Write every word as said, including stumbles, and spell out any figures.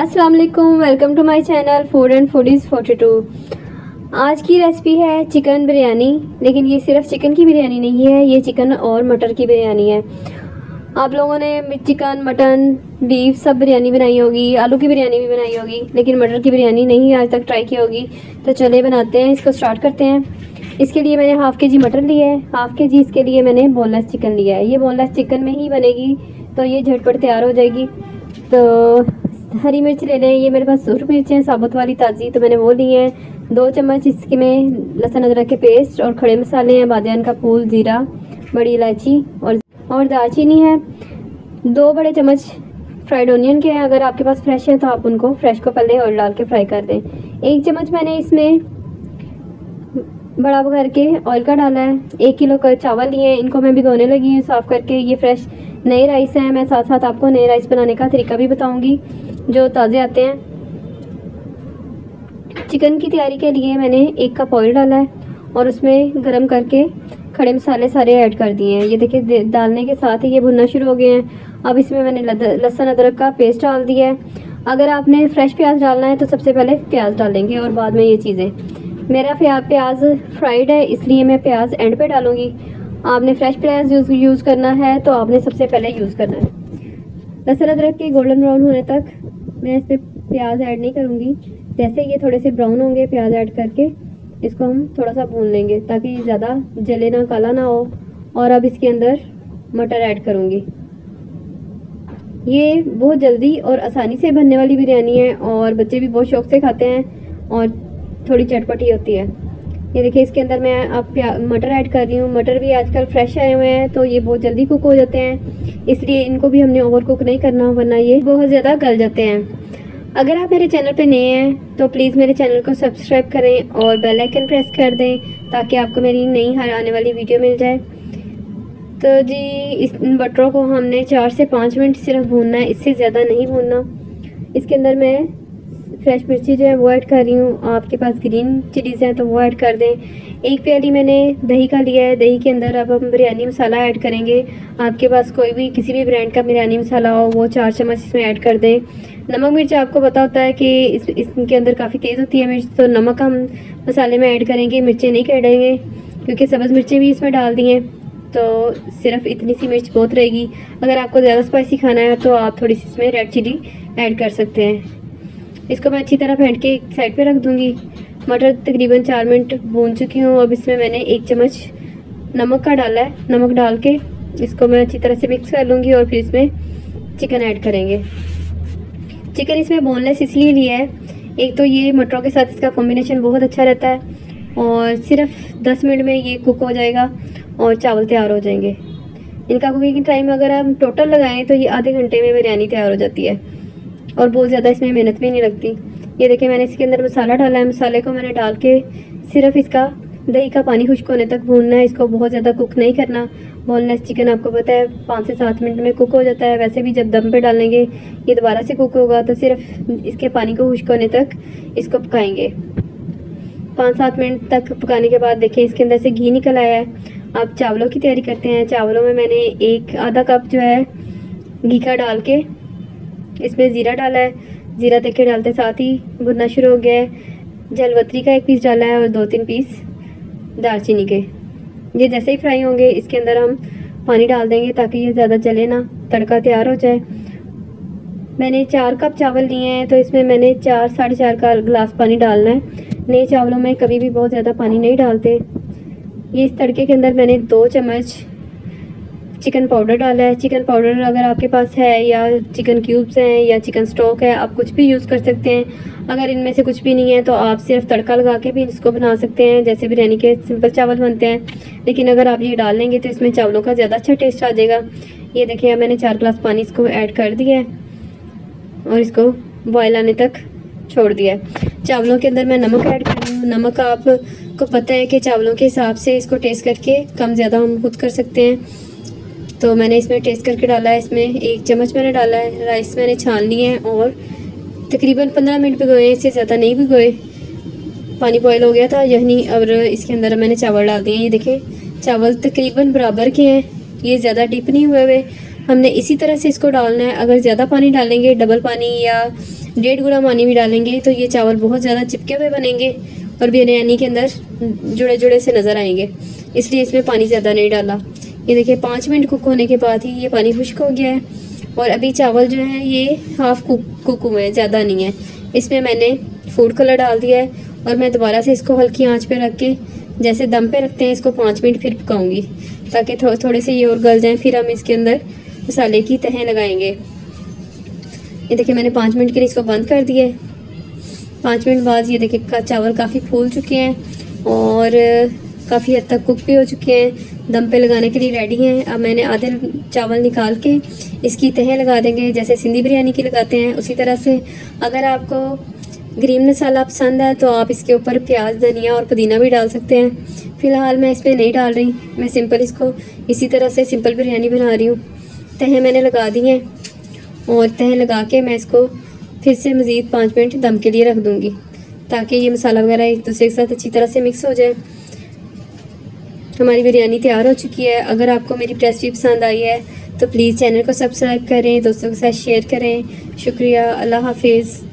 अस्सलाम वालेकुम, welcome to my channel food and foodies forty two. आज की रेसिपी है चिकन बिरयानी, लेकिन ये सिर्फ चिकन की बिरयानी नहीं है, ये चिकन और मटर की बिरयानी है। आप लोगों ने चिकन, मटन, बीफ सब बिरयानी बनाई होगी, आलू की बिरयानी भी बनाई होगी, लेकिन मटर की बिरयानी नहीं आज तक ट्राई की होगी। तो चले बनाते हैं, इसको स्टार्ट करते हैं। इसके लिए मैंने हाफ़ के जी मटर लिया है, हाफ़ के जी इसके लिए मैंने बोनलेस चिकन लिया है। ये बोनलेस चिकन में ही बनेगी तो ये झटपट तैयार हो जाएगी। तो हरी मिर्च ले लें, ये मेरे पास सूर मिर्च हैं साबुत वाली ताज़ी, तो मैंने वो ली है। दो चम्मच इसके में लहसुन अदरक के पेस्ट और खड़े मसाले हैं, बादियान का फूल, जीरा, बड़ी इलायची और और दालचीनी है। दो बड़े चम्मच फ्राइड ऑनियन के हैं, अगर आपके पास फ्रेश है तो आप उनको फ्रेश को पहले और डाल के फ्राई कर दें। एक चम्मच मैंने इसमें बड़ा भर के ऑयल का डाला है। एक किलो का चावल लिए हैं, इनको मैं भिगोने लगी हूँ साफ़ करके। ये फ्रेश नए राइस हैं, मैं साथ साथ आपको नए राइस बनाने का तरीका भी बताऊँगी जो ताज़े आते हैं। चिकन की तैयारी के लिए मैंने एक कप ऑयल डाला है और उसमें गरम करके खड़े मसाले सारे ऐड कर दिए हैं। ये देखिए डालने के साथ ही ये भुनना शुरू हो गए हैं। अब इसमें मैंने लहसुन अदरक का पेस्ट डाल दिया है। अगर आपने फ्रेश प्याज डालना है तो सबसे पहले प्याज डालेंगे और बाद में ये चीज़ें। मेरा प्याज फ्राइड है इसलिए मैं प्याज एंड पे डालूँगी। आपने फ्रेश प्याज यूज़ यूज़ करना है तो आपने सबसे पहले यूज़ करना है। लहसुन अदरक के गोल्डन ब्राउन होने तक मैं इसमें प्याज ऐड नहीं करूँगी। जैसे ये थोड़े से ब्राउन होंगे प्याज ऐड करके इसको हम थोड़ा सा भून लेंगे ताकि ये ज़्यादा जले ना, काला ना हो। और अब इसके अंदर मटर ऐड करूँगी। ये बहुत जल्दी और आसानी से बनने वाली बिरयानी है और बच्चे भी बहुत शौक़ से खाते हैं और थोड़ी चटपटी होती है। ये देखिए इसके अंदर मैं अब मटर ऐड कर रही हूँ। मटर भी आजकल फ्रेश आए हुए हैं तो ये बहुत जल्दी कुक हो जाते हैं, इसलिए इनको भी हमने ओवर कुक नहीं करना वरना ये बहुत ज़्यादा गल जाते हैं। अगर आप मेरे चैनल पे नए हैं तो प्लीज़ मेरे चैनल को सब्सक्राइब करें और बेल आइकन प्रेस कर दें ताकि आपको मेरी नई हर आने वाली वीडियो मिल जाए। तो जी इस बटरों को हमने चार से पाँच मिनट सिर्फ भूनना है, इससे ज़्यादा नहीं भूनना। इसके अंदर मैं फ्रेश मिर्ची जो है वो ऐड कर रही हूँ। आपके पास ग्रीन चिलीज़ हैं तो वो ऐड कर दें। एक प्याली मैंने दही का लिया है, दही के अंदर अब हम बिरयानी मसाला ऐड करेंगे। आपके पास कोई भी किसी भी ब्रांड का बिरयानी मसाला हो वो चार चम्मच इसमें ऐड कर दें। नमक मिर्च आपको पता होता है कि इस इसके अंदर काफ़ी तेज़ होती है मिर्च, तो नमक हम मसाले में ऐड करेंगे, मिर्चें नहीं करेंगे क्योंकि सब्ज़ मिर्चें भी इसमें डाल दी हैं। तो सिर्फ इतनी सी मिर्च बहुत रहेगी। अगर आपको ज़्यादा स्पाइसी खाना है तो आप थोड़ी सी इसमें रेड चिली ऐड कर सकते हैं। इसको मैं अच्छी तरह फेंट के एक साइड पे रख दूंगी। मटर तकरीबन चार मिनट भून चुकी हूँ। अब इसमें मैंने एक चम्मच नमक का डाला है, नमक डाल के इसको मैं अच्छी तरह से मिक्स कर लूँगी और फिर इसमें चिकन ऐड करेंगे। चिकन इसमें बोनलेस इसलिए लिया है, एक तो ये मटरों के साथ इसका कॉम्बिनेशन बहुत अच्छा रहता है और सिर्फ दस मिनट में ये कुक हो जाएगा और चावल तैयार हो जाएंगे। इनका कुकिंग टाइम अगर हम टोटल लगाएँ तो ये आधे घंटे में बिरयानी तैयार हो जाती है और बहुत ज़्यादा इसमें मेहनत भी नहीं लगती। ये देखिए मैंने इसके अंदर मसाला डाला है, मसाले को मैंने डाल के सिर्फ इसका दही का पानी खुश्क होने तक भूनना है, इसको बहुत ज़्यादा कुक नहीं करना। बोनलेस चिकन आपको पता है पाँच से सात मिनट में कुक हो जाता है, वैसे भी जब दम पे डालेंगे ये दोबारा से कुक होगा, तो सिर्फ इसके पानी को खुश्क होने तक इसको पकाएंगे। पाँच सात मिनट तक पकाने के बाद देखिए इसके अंदर से घी निकल आया है। आप चावलों की तैयारी करते हैं, चावलों में मैंने एक आधा कप जो है घी का डाल के इसमें ज़ीरा डाला है। ज़ीरा देखे डालते साथ ही भुनना शुरू हो गया है। जलवतरी का एक पीस डाला है और दो तीन पीस दालचीनी के। ये जैसे ही फ्राई होंगे इसके अंदर हम पानी डाल देंगे ताकि ये ज़्यादा जले ना, तड़का तैयार हो जाए। मैंने चार कप चावल लिए हैं तो इसमें मैंने चार साढ़े चार का गिलास पानी डालना है। नए चावलों में कभी भी बहुत ज़्यादा पानी नहीं डालते। ये इस तड़के के अंदर मैंने दो चम्मच चिकन पाउडर डाला है। चिकन पाउडर अगर आपके पास है या चिकन क्यूब्स हैं या चिकन स्टॉक है, आप कुछ भी यूज़ कर सकते हैं। अगर इनमें से कुछ भी नहीं है तो आप सिर्फ तड़का लगा के भी इसको बना सकते हैं, जैसे बिरयानी के सिंपल चावल बनते हैं। लेकिन अगर आप ये डाल लेंगे तो इसमें चावलों का ज़्यादा अच्छा टेस्ट आ जाएगा। ये देखिए मैंने चार गिलास पानी इसको ऐड कर दिया है और इसको बॉयल आने तक छोड़ दिया है। चावलों के अंदर मैं नमक ऐड कर रही हूँ। नमक आपको पता है कि चावलों के हिसाब से इसको टेस्ट करके कम ज़्यादा हम खुद कर सकते हैं, तो मैंने इसमें टेस्ट करके डाला है। इसमें एक चम्मच मैंने डाला है। राइस मैंने छान लिए हैं और तकरीबन पंद्रह मिनट भिगोए हैं, इससे ज़्यादा नहीं भिगोए। पानी बॉयल हो गया था यानी अब इसके अंदर मैंने चावल डाल दिए हैं। ये देखिए चावल तकरीबन बराबर के हैं, ये ज़्यादा डीप नहीं हुए हुए। हमने इसी तरह से इसको डालना है। अगर ज़्यादा पानी डालेंगे, डबल पानी या डेढ़ गुना पानी भी डालेंगे तो ये चावल बहुत ज़्यादा चिपके हुए बनेंगे और बिरयानी के अंदर जुड़े जुड़े से नज़र आएंगे, इसलिए इसमें पानी ज़्यादा नहीं डाला। ये देखिए पाँच मिनट कुक होने के बाद ही ये पानी खुश्क हो गया है और अभी चावल जो है ये हाफ़ कुक कुक हुए हैं, ज़्यादा नहीं है। इसमें मैंने फूड कलर डाल दिया है और मैं दोबारा से इसको हल्की आंच पे रख के जैसे दम पे रखते हैं इसको पाँच मिनट फिर पकाऊंगी ताकि थो, थोड़े से ये और गल जाएं। फिर हम इसके अंदर मसाले की तहें लगाएंगे। ये देखिए मैंने पाँच मिनट के लिए इसको बंद कर दिया है। पाँच मिनट बाद ये देखिए का चावल काफ़ी फूल चुके हैं और काफ़ी हद तक कुक भी हो चुके हैं, दम पे लगाने के लिए रेडी हैं। अब मैंने आधे चावल निकाल के इसकी तहें लगा देंगे जैसे सिंधी बिरयानी की लगाते हैं उसी तरह से। अगर आपको ग्रीन मसाला पसंद है तो आप इसके ऊपर प्याज, धनिया और पुदीना भी डाल सकते हैं। फ़िलहाल मैं इसमें नहीं डाल रही, मैं सिंपल इसको इसी तरह से सिंपल बिरयानी बना रही हूँ। तहें मैंने लगा दी हैं और तहें लगा के मैं इसको फिर से मज़ीद पाँच मिनट दम के लिए रख दूँगी ताकि ये मसाला वगैरह एक दूसरे के साथ अच्छी तरह से मिक्स हो जाए। हमारी बिरयानी तैयार हो चुकी है। अगर आपको मेरी रेसिपी पसंद आई है तो प्लीज़ चैनल को सब्सक्राइब करें, दोस्तों के साथ शेयर करें। शुक्रिया, अल्लाह हाफिज़।